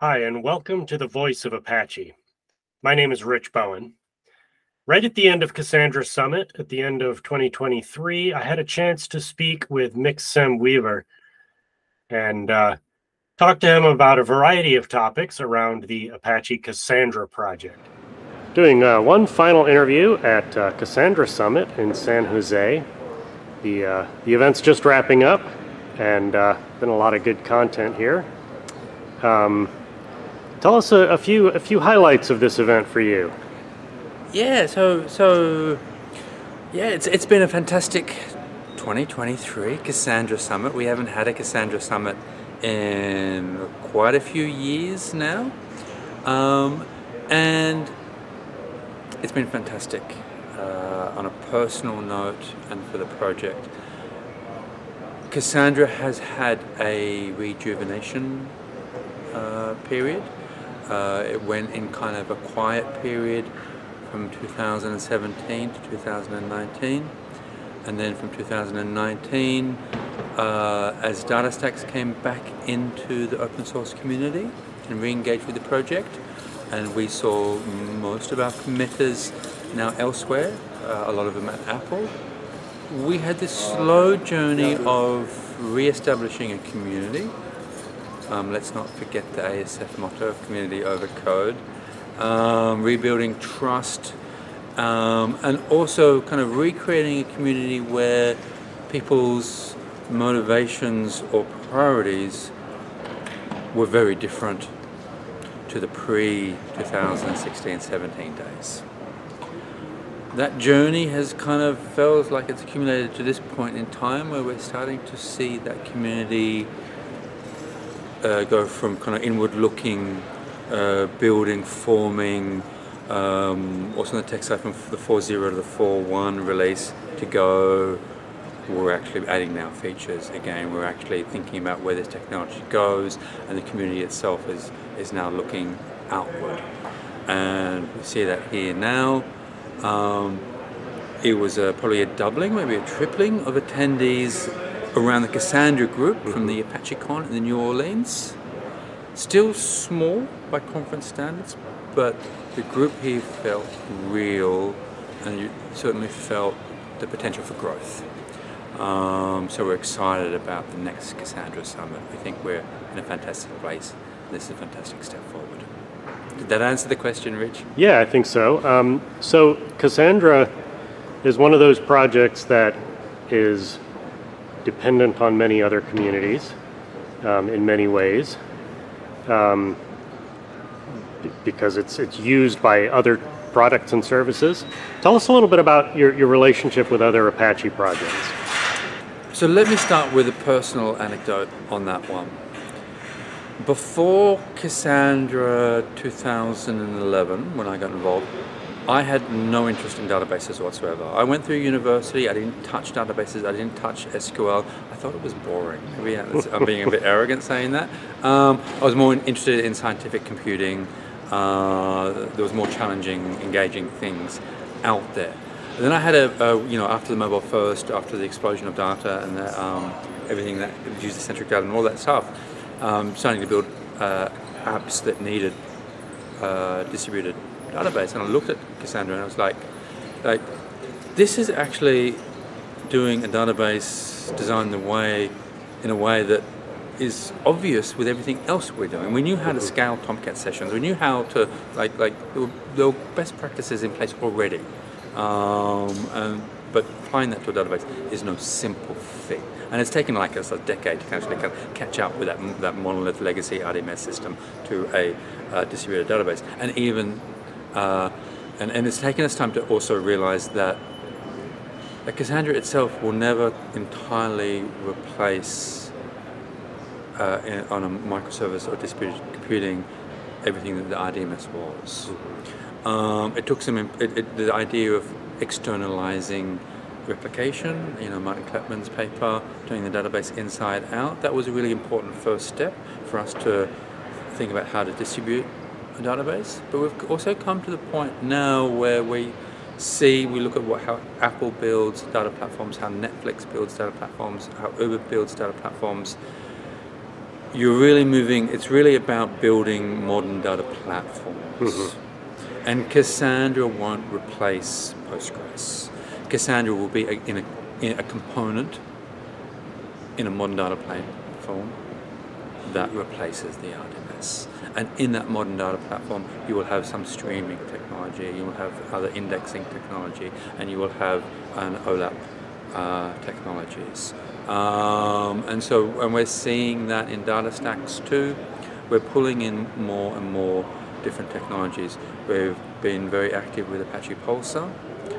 Hi, and welcome to the Voice of Apache. My name is Rich Bowen. Right at the end of Cassandra Summit, at the end of 2023, I had a chance to speak with Mick Semb Wever and talk to him about a variety of topics around the Apache Cassandra project. Doing one final interview at Cassandra Summit in San Jose. The event's just wrapping up, and been a lot of good content here. Tell us a few highlights of this event for you. Yeah, so yeah, it's been a fantastic 2023 Cassandra Summit. We haven't had a Cassandra Summit in quite a few years now, and it's been fantastic on a personal note and for the project. Cassandra has had a rejuvenation period. It went in kind of a quiet period from 2017 to 2019, and then from 2019 as DataStax came back into the open source community and re-engaged with the project, and we saw most of our committers now elsewhere, a lot of them at Apple. We had this slow journey of re-establishing a community. Let's not forget the ASF motto of community over code, rebuilding trust, and also kind of recreating a community where people's motivations or priorities were very different to the pre-2016-17 days. That journey has kind of felt like it's accumulated to this point in time where we're starting to see that community go from kind of inward-looking, building, forming, also on the tech side from the 4.0 to the 4.1 release to go, we're actually adding now features again, we're actually thinking about where this technology goes, and the community itself is now looking outward. And we see that here now. It was probably a doubling, maybe a tripling of attendees around the Cassandra group from the ApacheCon in the New Orleans. Still small by conference standards, but the group here felt real, and you certainly felt the potential for growth. So we're excited about the next Cassandra Summit. We think we're in a fantastic place. This is a fantastic step forward. Did that answer the question, Rich? Yeah, I think so. So Cassandra is one of those projects that is dependent on many other communities in many ways, because it's used by other products and services. Tell us a little bit about your relationship with other Apache projects. So let me start with a personal anecdote on that one. Before Cassandra 2011, when I got involved, I had no interest in databases whatsoever. I went through university, I didn't touch databases, I didn't touch SQL. I thought it was boring. Maybe I'm being a bit arrogant saying that. I was more interested in scientific computing. There was more challenging, engaging things out there. And then I had after the mobile first, after the explosion of data and the, everything that user-centric data and all that stuff, starting to build apps that needed distributed database, and I looked at Cassandra and I was like, this is actually doing a database designed in a way that is obvious with everything else we're doing. We knew how to scale Tomcat sessions. We knew how to there were best practices in place already, but applying that to a database is no simple thing, and it's taken like us a decade to actually kind of catch up with that monolith legacy RDMS system to a distributed database, and even. And it's taken us time to also realize that Cassandra itself will never entirely replace, on a microservice or distributed computing, everything that the RDMS was. It took some, the idea of externalizing replication, Martin Kleppmann's paper, doing the database inside out, that was a really important first step for us to think about how to distribute a database, but we've also come to the point now where we look at how Apple builds data platforms, how Netflix builds data platforms, how Uber builds data platforms. you're really moving, it's really about building modern data platforms. Mm-hmm. And Cassandra won't replace Postgres. Cassandra will be in a component in a modern data platform that replaces the RDMS. And in that modern data platform, you will have some streaming technology, you will have other indexing technology, and you will have an OLAP technologies. And we're seeing that in DataStax too. We're pulling in more and more different technologies. We've been very active with Apache Pulsar.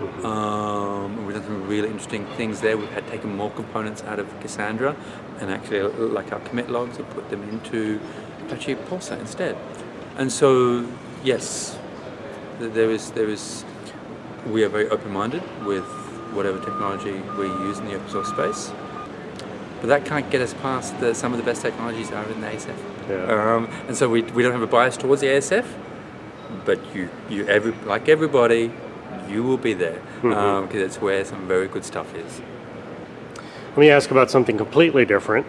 We've done some really interesting things there. We've had taken more components out of Cassandra, and actually, like our commit logs, and put them into Apache Pulsar instead. And so, yes, we are very open-minded with whatever technology we use in the open source space. But that can't get us past some of the best technologies are in the ASF. Yeah. And so we don't have a bias towards the ASF, but like everybody, you will be there, because it's where some very good stuff is. Let me ask about something completely different.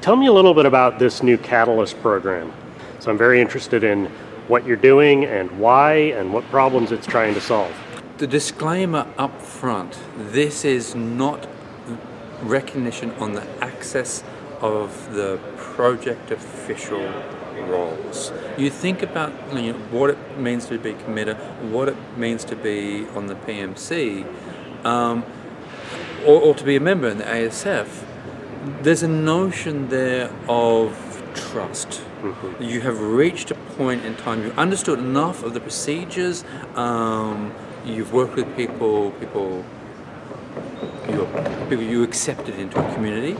Tell me a little bit about this new Catalyst program. So I'm very interested in what you're doing and why and what problems it's trying to solve. The disclaimer up front, this is not recognition on the access of the project official roles. You think about what it means to be committer, what it means to be on the PMC, or to be a member in the ASF. There's a notion there of trust. Mm-hmm. You have reached a point in time, you've understood enough of the procedures, you've worked with people you accepted into a community,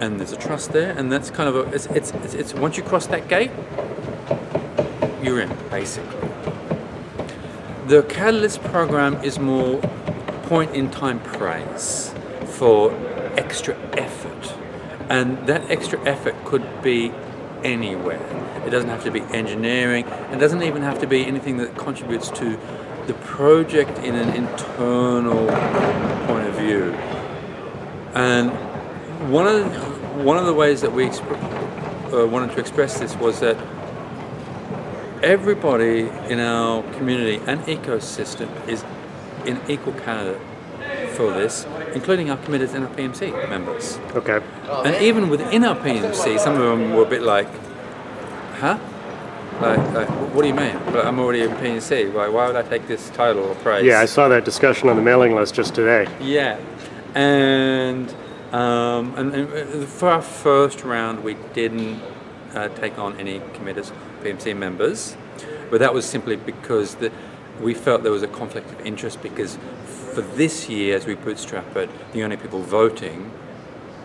and there's a trust there, and that's kind of a, it's once you cross that gate, you're in, basically. The Catalyst program is more point in time praise for extra effort, and that extra effort could be anywhere. It doesn't have to be engineering, it doesn't even have to be anything that contributes to the project in an internal point of view. And one of the ways that we wanted to express this was that everybody in our community and ecosystem is an equal candidate for this, including our committers and our PMC members. Okay. And even within our PMC, some of them were a bit like, huh? Like, what do you mean? But I'm already in PNC. Like, why would I take this title or prize? Yeah, I saw that discussion on the mailing list just today. Yeah, and for our first round, we didn't take on any committers, PMC members, but that was simply because we felt there was a conflict of interest, because for this year, as we bootstrap it, the only people voting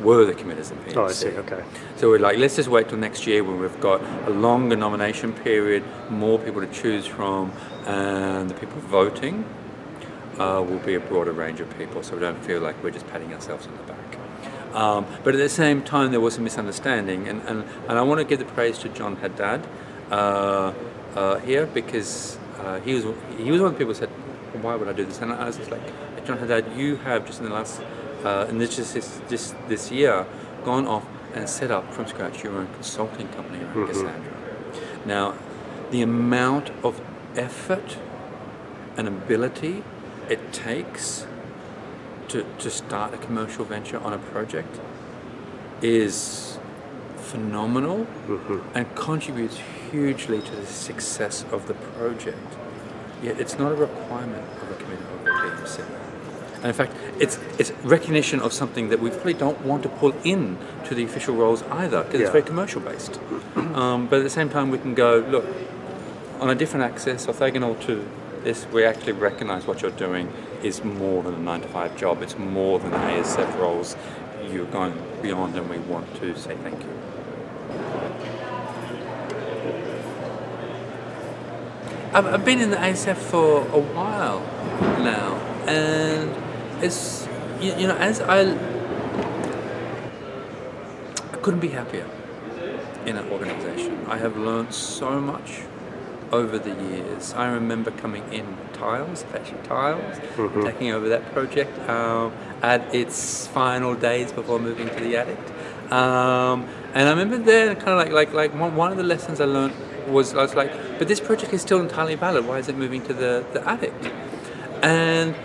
were the committers and PMC. Oh, I see, okay. So we're like, let's just wait till next year when we've got a longer nomination period, more people to choose from, and the people voting will be a broader range of people, so we don't feel like we're just patting ourselves on the back. But at the same time, there was a misunderstanding, and I want to give the praise to John Haddad here, because he was one of the people who said, why would I do this? And I was just like, John Haddad, you have just in the last this year, gone off and set up from scratch your own consulting company around Cassandra. Now, the amount of effort and ability it takes to start a commercial venture on a project is phenomenal and contributes hugely to the success of the project. Yet it's not a requirement of a committee of the PMC. And in fact, it's recognition of something that we probably don't want to pull in to the official roles either, because it's very commercial based. But at the same time, we can go, look, on a different axis, orthogonal to this, we actually recognize what you're doing is more than a 9-to-5 job. It's more than ASF roles. You're going beyond, and we want to say thank you. I've been in the ASF for a while now, and it's, as I couldn't be happier in an organization. I have learned so much over the years. I remember coming in Tiles, Fetchy Tiles, taking over that project at its final days before moving to the attic. And I remember there, kind of one of the lessons I learned was I was like, but this project is still entirely valid. Why is it moving to the attic? And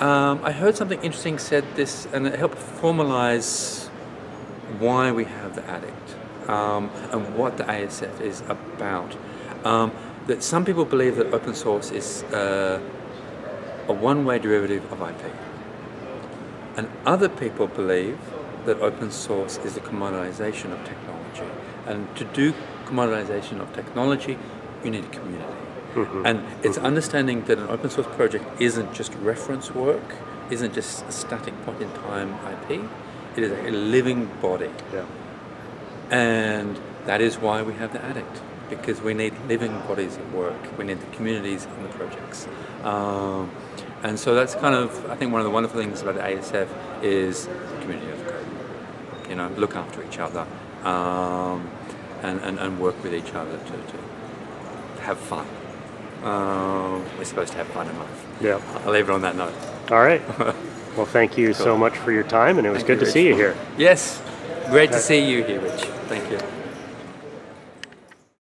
I heard something interesting said this, and it helped formalize why we have the attic and what the ASF is about. That some people believe that open source is a one-way derivative of IP, and other people believe that open source is the commoditization of technology. And to do commoditization of technology, you need a community. Mm-hmm. And it's understanding that an open source project isn't just reference work, isn't just a static point in time IP, it is a living body. Yeah. And that is why we have the attic, because we need living bodies at work, we need the communities and the projects. And so that's kind of, I think, one of the wonderful things about the ASF is the community of code. You know, look after each other and work with each other to have fun. We're supposed to have fun a month. Yeah. I'll leave it on that note. All right. Well, thank you so much for your time, and it was good to see you here. Yes. Great to see you here, Rich. Thank you.